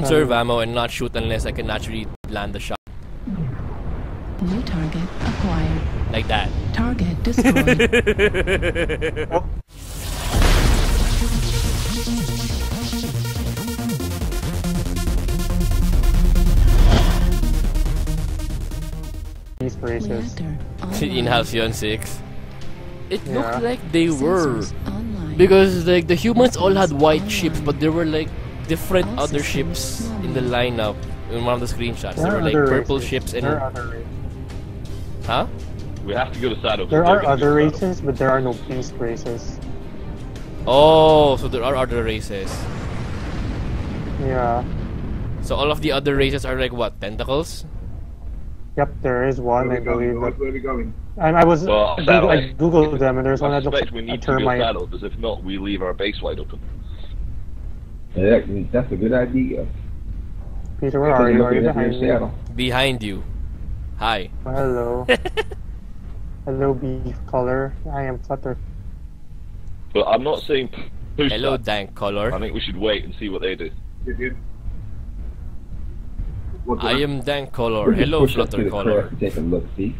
conserve ammo and not shoot unless I can actually land the shot. New target acquired. Like that. Target destroyed. These braces. In Halcyon 6. It looked like they were. Because like the humans all had white ships, but there were like different other ships in the lineup in one of the screenshots. There were like purple ships and... Huh? We have to go to Shadow. There are other races, but there are no beast races. Oh, so there are other races. Yeah. So all of the other races are like what? Tentacles? Yep, there is one. I believe. Where are we going? And I was I googled them, and there's one that looks like a termite. We need to build battles, because if not, we leave our base wide open. Yeah, that's a good idea. Peter, where are you? Are you behind me? Behind you. Hi. Hello. Hello, Beef Kolar. I am Flutter. But I'm not saying. Hello, Dank Kolar. I think we should wait and see what they do. I am Dank Kolar. Hello, Flutter Kolar. Take a look, see.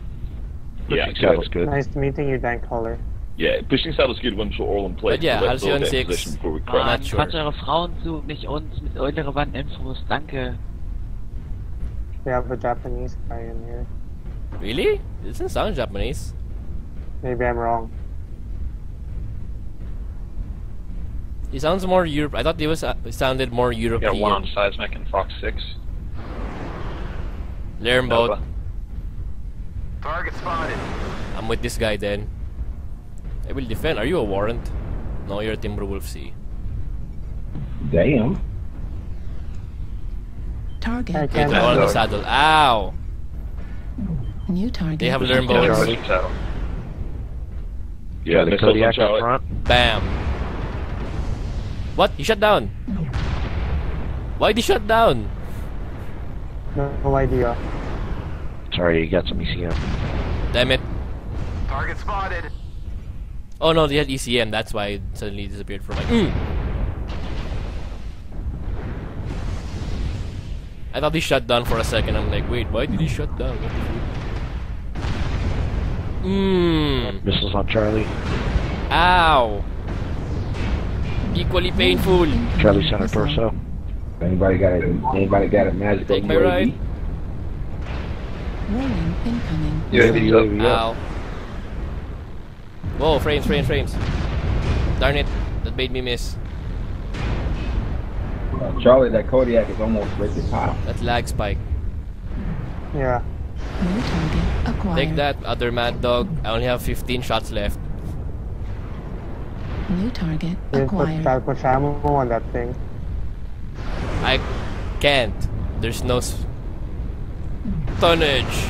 Yeah, Saddle's good. Nice meeting you, Dank Kolar. Yeah, pushing Saddle's good when we're all in place. But yeah, Halcyon 6. Not sure. Andere Frauen sucht nicht uns mit eurer Waninfos. Danke. We have a Japanese guy in here. Really? It doesn't sound Japanese. Maybe I'm wrong. He sounds more Europe. I thought he was sounded more European. Yeah, one on seismic and Fox 6. Learn boat. Target spotted. I'm with this guy then. I will defend. Are you a warrant? No, you're a Timberwolf C. Damn. Target. Okay, they're on the saddle. Ow! New target. They have learn boats. Yeah, the Kodiak in front. Bam! What? He shut down! Why'd he shut down? No idea. Sorry, you got some ECM. Damn it. Target spotted. Oh no, they had ECM, that's why it suddenly disappeared from my... I thought he shut down for a second. I'm like, wait, why did he shut down? Missiles on Charlie. Ow. Equally painful. Charlie center torso. Anybody got a magical take my UAV? Ride. Warning incoming. UAV up. Ow. Whoa, frames. Darn it, that made me miss. Charlie, that Kodiak is almost right to top. That lag spike. Yeah. Take that, other Mad Dog. I only have 15 shots left. New target acquired. Put much ammo on that thing. I can't. There's no tonnage.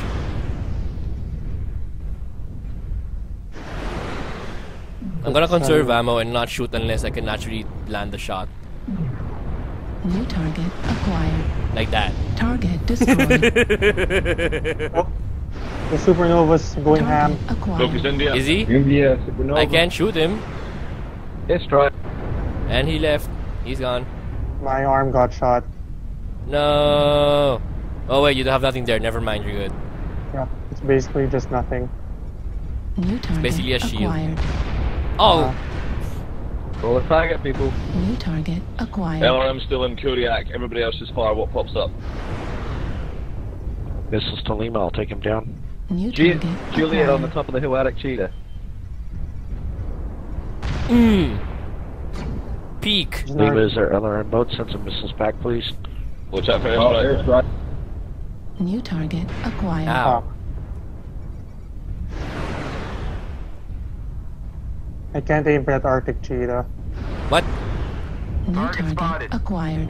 I'm gonna conserve ammo and not shoot unless I can actually land the shot. New target acquired. Like that. Target destroyed. Oh, the Supernova's going ham. Focus India. Is he? India, Supernova. I can't shoot him. Yes, try. And he left. He's gone. My arm got shot. No. Oh wait, you have nothing there. Never mind, you're good. Yeah, it's basically just nothing. New target basically a shield. Acquired. Oh. Call the target, people. New target acquired. LRM still in Kodiak. Everybody else just fire what pops up. This is Tolima. I'll take him down. New target Juliet acquired. On the top of the hill, Arctic Cheetah. Peak. Lima, is there LRM boat? Send some missiles back, please. Watch out for airstrike. New target acquired. Ow. I can't aim for that Arctic Cheetah. What? New target acquired.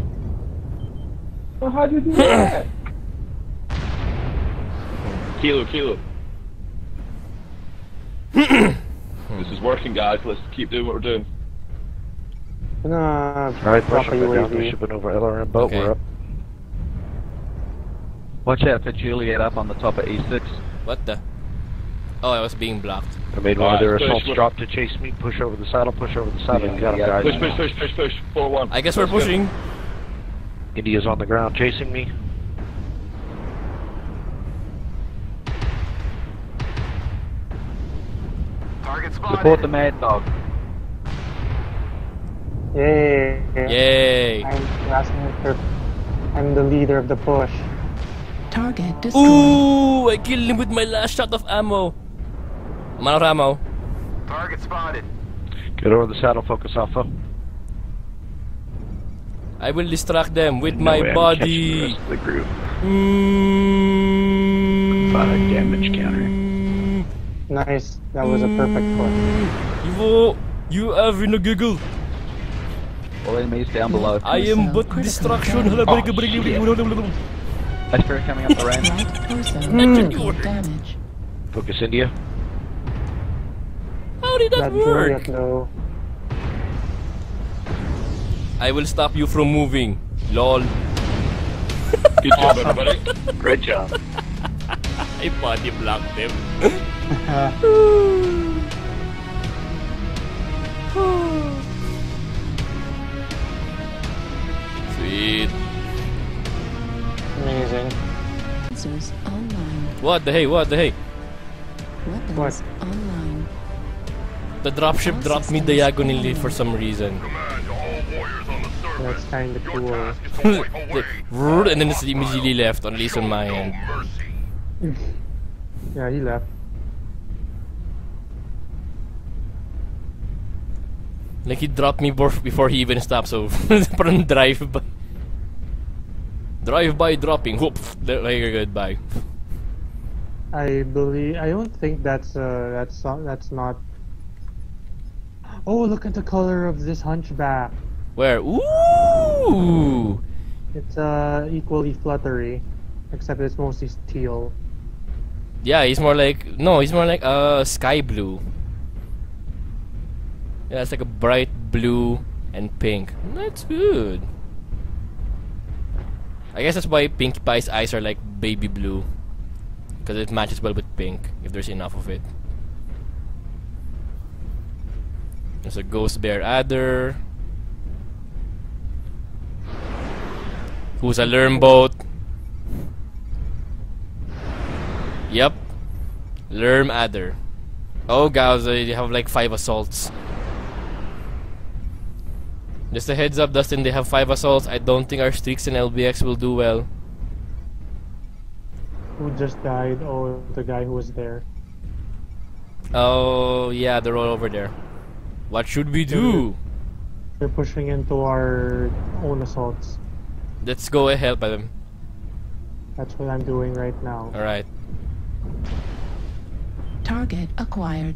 Well, how'd you do that? Kilo. This is working, guys. Let's keep doing what we're doing. Alright, pressure down. We're shipping over LRM boat. Okay. We're up. Watch out for Juliet up on the top of E6. What the? Oh, I was being blocked. I made one of their assaults drop to chase me. Push over the saddle, push over the saddle. Yeah, got him, guys. Push. 4-1. I guess we're pushing. India's on the ground chasing me. Target spotted. Report the Mad Dog. Yay! Yay! I'm the leader of the push. Target destroyed. Ooh! I killed him with my last shot of ammo. I'm out of ammo. Target spotted. Get over the saddle, focus Alpha. I will distract them with my body. The group. About a damage counter. Nice. That was a perfect one. You have in a giggle. All enemies down below. I am but destruction. Nice bird coming up the range. Focus India. How did that work? I will stop you from moving. LOL. Good job, everybody. Great job. I body blocked him. Sweet. Amazing. What the hey? What the hey? Weapons online. The dropship dropped me diagonally for some reason. That's kind of cool. And then it's immediately left, at least on my end. Yeah, he left. Like he dropped me before he even stopped, so parang drive-by. Drive-by dropping, whoop, like a goodbye. I don't think that's not... Oh, look at the color of this Hunchback. Where? Ooh! It's equally fluttery, except it's mostly teal. Yeah, he's more like he's more like sky blue. Yeah, it's like a bright blue and pink. That's good. I guess that's why Pinkie Pie's eyes are like baby blue, because it matches well with pink if there's enough of it. There's a ghost bear adder. Who's a LRM boat? Yep. LRM adder. Oh guys, they have like 5 assaults. Just a heads up, Dustin, they have 5 assaults. I don't think our streaks in LBX will do well. Who just died? Oh, the guy who was there. Oh yeah, they're all over there. What should we do? They're pushing into our own assaults. Let's go and help them. That's what I'm doing right now. Alright. Target acquired.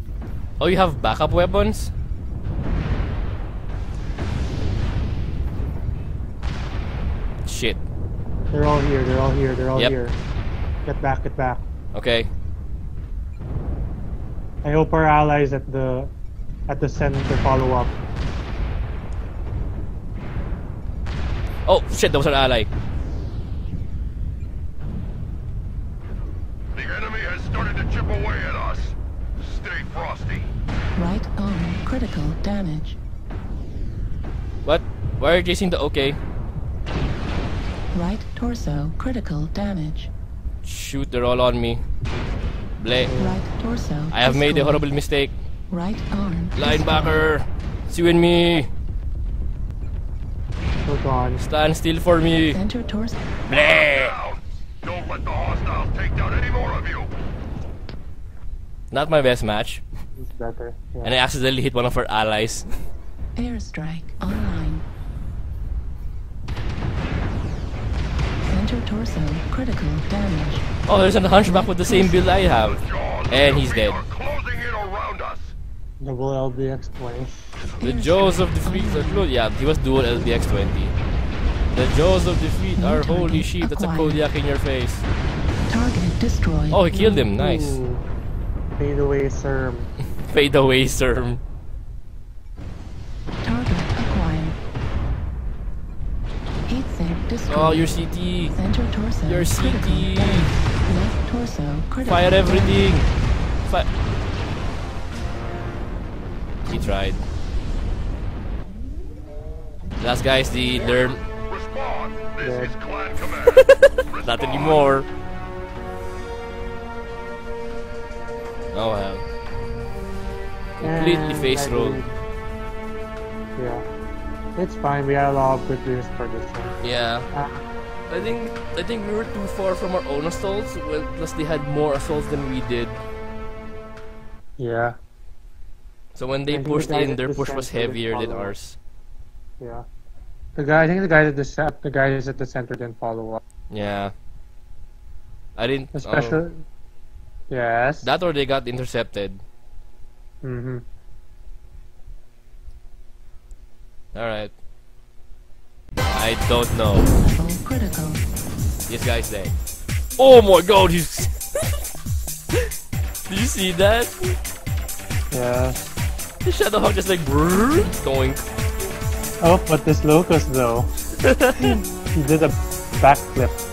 Oh, you have backup weapons? Shit. They're all here, they're all here, they're all here. Get back, get back. Okay. I hope our allies at the center follow up. Oh shit, that was an ally. The enemy has started to chip away at us. Stay frosty. Right arm critical damage. What? Why are you chasing the okay? Right torso critical damage. Shoot, they're all on me. Blay. Right torso. I have made a horrible mistake. Right arm. Linebacker. It's you and me. Gone. Stand still for me. Enter torso. Bleh. Don't let the hostiles take down any more of you. Not my best match. It's better. Yeah. And I accidentally hit one of her allies. Airstrike online. Enter torso. Critical damage. Oh, there's a Hunchback with the same build I have, and he's dead. Double LBX 20. The jaws of defeat are closed. Yeah, he was dual LBX 20. The jaws of defeat are holy shit. That's a Kodiak in your face. Target destroyed. Oh, he killed him. Nice. Ooh. Fade away, sir. Fade away, sir. Target acquired. Heat sink destroyed. Oh, your CT. Center torso. Your CT. Left torso. Critical. Fire everything. Fire. He tried. Last guy is the LRM. Respond. This is Clan Command. Not anymore. Oh well. Completely face roll. Yeah. It's fine, we are allowed good news for this one. Yeah. I think we were too far from our own assaults, well, plus they had more assaults than we did. Yeah. So when they pushed in, their push was heavier than ours. Yeah. I think the guys at the center didn't follow up. Yeah. I didn't. Especially. Yes. That or they got intercepted. Mm-hmm. Alright. I don't know. Critical. This guy's dead. Oh my god, he's... Did you see that? Yeah. The Shadowhawk just like... Doink. Oh, but this Locust though. He did a backflip.